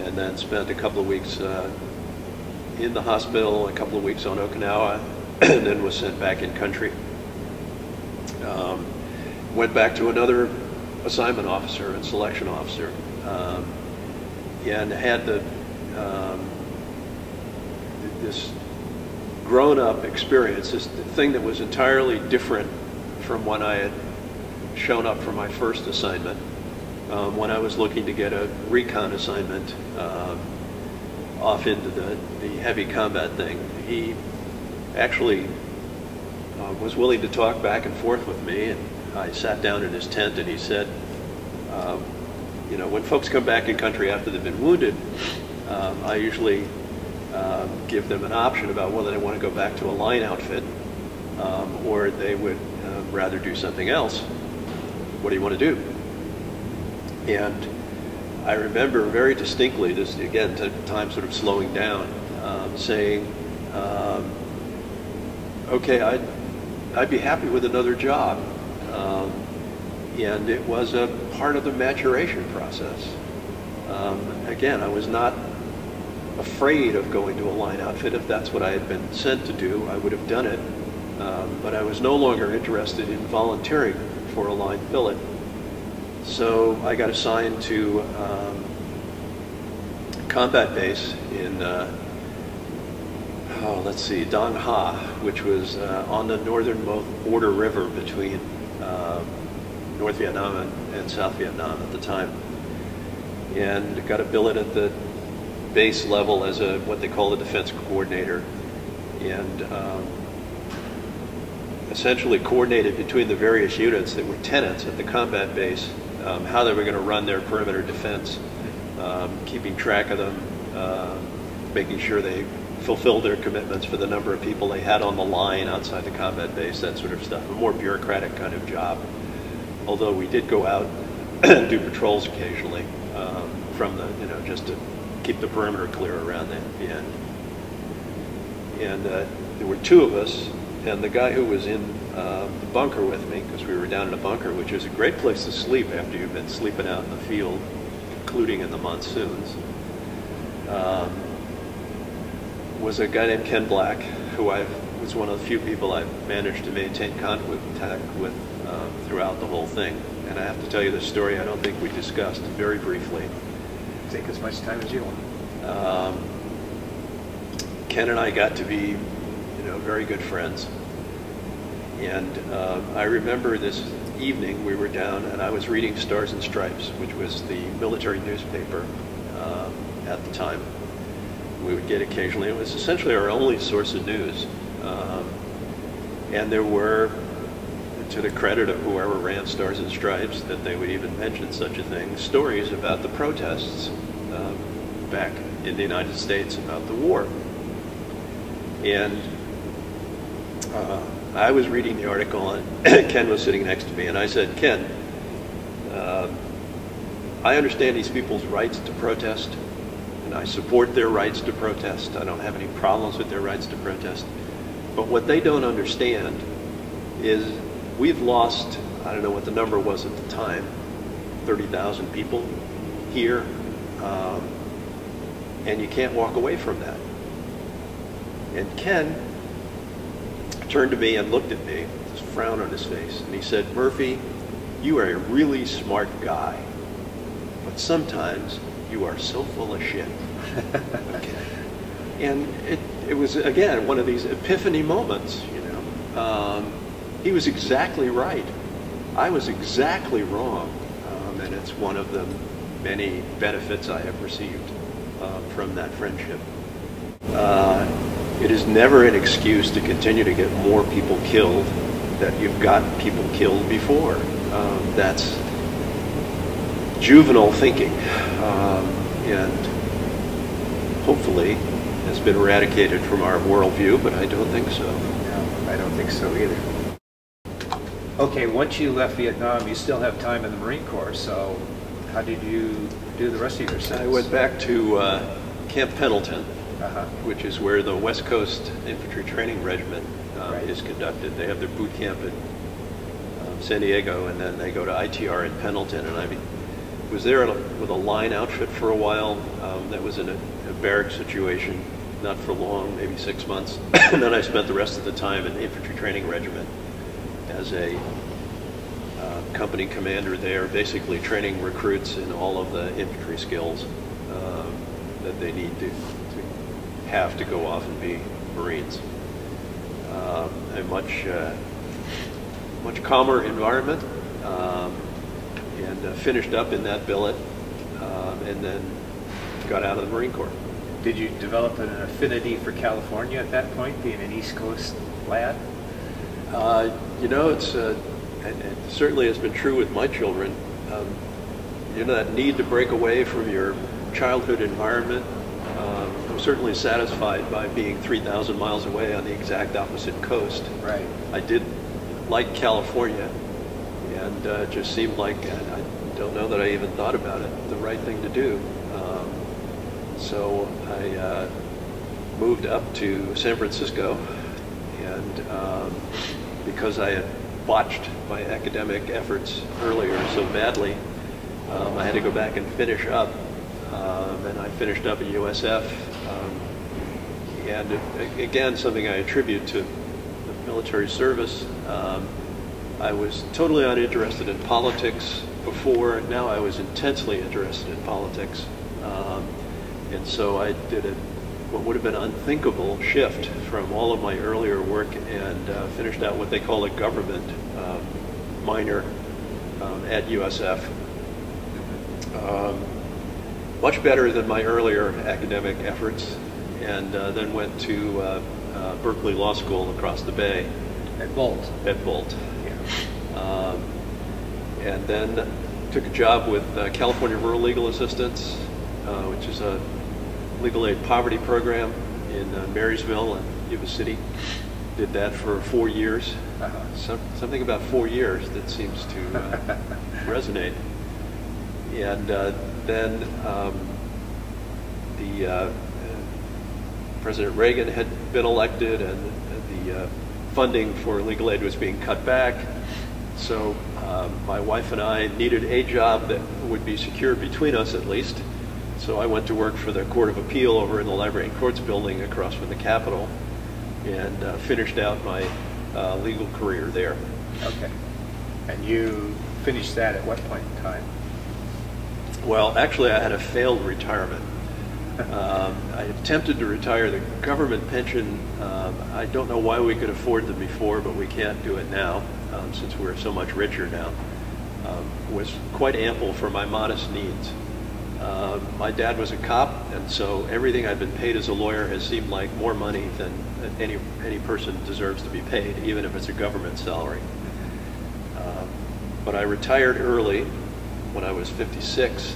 and then spent a couple of weeks in the hospital, a couple of weeks on Okinawa, and then was sent back in country. Went back to another assignment officer and selection officer, and had the this grown-up experience, this thing that was entirely different from when I had shown up for my first assignment, when I was looking to get a recon assignment off into the heavy combat thing. He actually was willing to talk back and forth with me, and I sat down in his tent, and he said, you know, when folks come back in country after they've been wounded, I usually give them an option about whether they want to go back to a line outfit or they would rather do something else. What do you want to do? And I remember very distinctly, this again, time sort of slowing down, saying, okay, I'd be happy with another job. And it was a part of the maturation process. Again, I was not afraid of going to a line outfit. If that's what I had been sent to do, I would have done it. But I was no longer interested in volunteering for a line billet. So I got assigned to combat base in, let's see, Dong Ha, which was on the northernmost border river between North Vietnam and South Vietnam at the time, and got a billet at the base level as a what they call the defense coordinator, and essentially coordinated between the various units that were tenants at the combat base how they were going to run their perimeter defense, keeping track of them, making sure they fulfilled their commitments for the number of people they had on the line outside the combat base, that sort of stuff. A more bureaucratic kind of job. Although we did go out and do patrols occasionally from the, you know, just to keep the perimeter clear around the end. And there were two of us, and the guy who was in the bunker with me, because we were down in a bunker, which is a great place to sleep after you've been sleeping out in the field, including in the monsoons. Was a guy named Ken Black, who was one of the few people I've managed to maintain contact with throughout the whole thing. And I have to tell you this story I don't think we discussed very briefly. Take as much time as you want. Ken and I got to be, you know, very good friends. And I remember this evening we were down and I was reading Stars and Stripes, which was the military newspaper at the time. We would get occasionally. It was essentially our only source of news. And there were, to the credit of whoever ran Stars and Stripes, that they would even mention such a thing, stories about the protests back in the United States about the war. And I was reading the article, and Ken was sitting next to me, and I said, Ken, I understand these people's rights to protest, and I support their rights to protest. I don't have any problems with their rights to protest. But what they don't understand is we've lost I don't know what the number was at the time, 30,000 people here, and you can't walk away from that. And Ken turned to me and looked at me, this frown on his face, and he said, "Murphy, you are a really smart guy, but sometimes you are so full of shit." Okay. And it was, again, one of these epiphany moments, you know. He was exactly right. I was exactly wrong. And it's one of the many benefits I have received from that friendship. It is never an excuse to continue to get more people killed that you've got people killed before. That's juvenile thinking, and hopefully has been eradicated from our worldview, but I don't think so. No, I don't think so either. Okay, once you left Vietnam, you still have time in the Marine Corps, so how did you do the rest of your sentence? I went back to Camp Pendleton, which is where the West Coast Infantry Training Regiment is conducted. They have their boot camp in San Diego, and then they go to ITR at Pendleton, and I was there with a line outfit for a while. That was in a barrack situation, not for long, maybe 6 months. And then I spent the rest of the time in the infantry training regiment as a company commander there, basically training recruits in all of the infantry skills that they need to have to go off and be Marines. A much, much calmer environment. And finished up in that billet, and then got out of the Marine Corps. Did you develop an affinity for California at that point, being an East Coast lad? You know, it's it certainly has been true with my children. You know, that need to break away from your childhood environment. I'm certainly satisfied by being 3,000 miles away on the exact opposite coast. Right. I did like California. And it just seemed like, I don't know that I even thought about it, the right thing to do. So I moved up to San Francisco, and because I had botched my academic efforts earlier so badly, I had to go back and finish up. And I finished up at USF. And again, something I attribute to the military service. I was totally uninterested in politics before, and now I was intensely interested in politics. And so I did what would have been an unthinkable shift from all of my earlier work, and finished out what they call a government minor at USF. Much better than my earlier academic efforts, and then went to Berkeley Law School across the bay. At Bolt. At Bolt. And then took a job with California Rural Legal Assistance, which is a legal aid poverty program in Marysville and Yuba City. Did that for 4 years. Something about 4 years that seems to resonate. And then President Reagan had been elected, and the funding for legal aid was being cut back. So my wife and I needed a job that would be secure between us, at least. So I went to work for the Court of Appeal over in the Library and Courts building across from the Capitol, and finished out my legal career there. Okay. And you finished that at what point in time? Well, actually, I had a failed retirement. I attempted to retire the government pension. I don't know why we could afford them before, but we can't do it now, since we're so much richer now. Was quite ample for my modest needs. My dad was a cop, and so everything I've been paid as a lawyer has seemed like more money than any person deserves to be paid, even if it's a government salary. But I retired early when I was 56.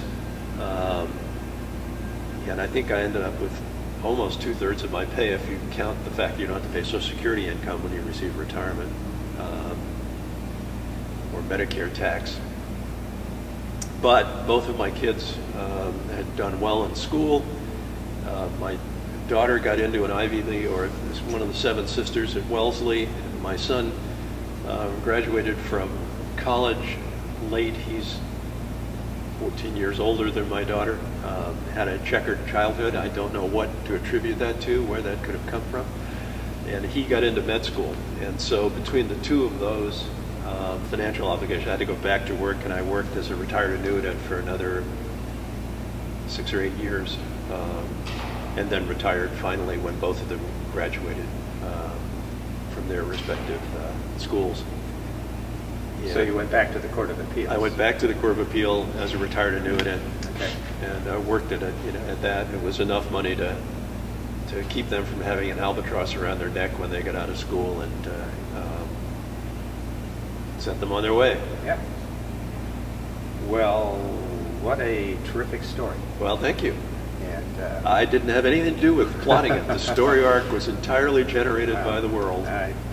And I think I ended up with almost 2/3 of my pay if you count the fact you don't have to pay Social Security income when you receive retirement, or Medicare tax. But both of my kids had done well in school. My daughter got into an Ivy League, or one of the 7 sisters at Wellesley. And my son graduated from college late. He's 14 years older than my daughter. Had a checkered childhood. I don't know what to attribute that to, where that could have come from. And he got into med school. And so between the two of those financial obligations, I had to go back to work, and I worked as a retired annuitant for another 6 or 8 years, and then retired finally when both of them graduated from their respective schools. Yeah. So you went back to the Court of Appeal. I went back to the Court of Appeal as a retired annuitant, okay. And I worked at at that. It was enough money to keep them from having an albatross around their neck when they got out of school, and sent them on their way. Yeah. Well, what a terrific story. Well, thank you. And I didn't have anything to do with plotting it. The story arc was entirely generated by the world.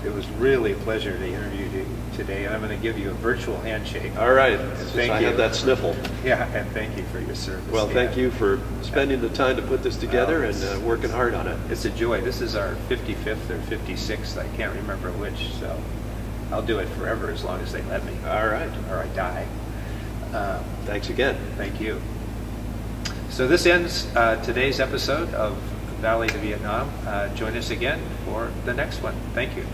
It was really a pleasure to interview you today, and I'm going to give you a virtual handshake. All right. Thank you. I had that sniffle. Yeah, and thank you for your service. Well, thank you for spending the time to put this together and working hard on it. It's a joy. This is our 55th or 56th. I can't remember which, so I'll do it forever as long as they let me. All right. Or I die. Thanks again. Thank you. So this ends today's episode of Valley to Vietnam. Join us again for the next one. Thank you.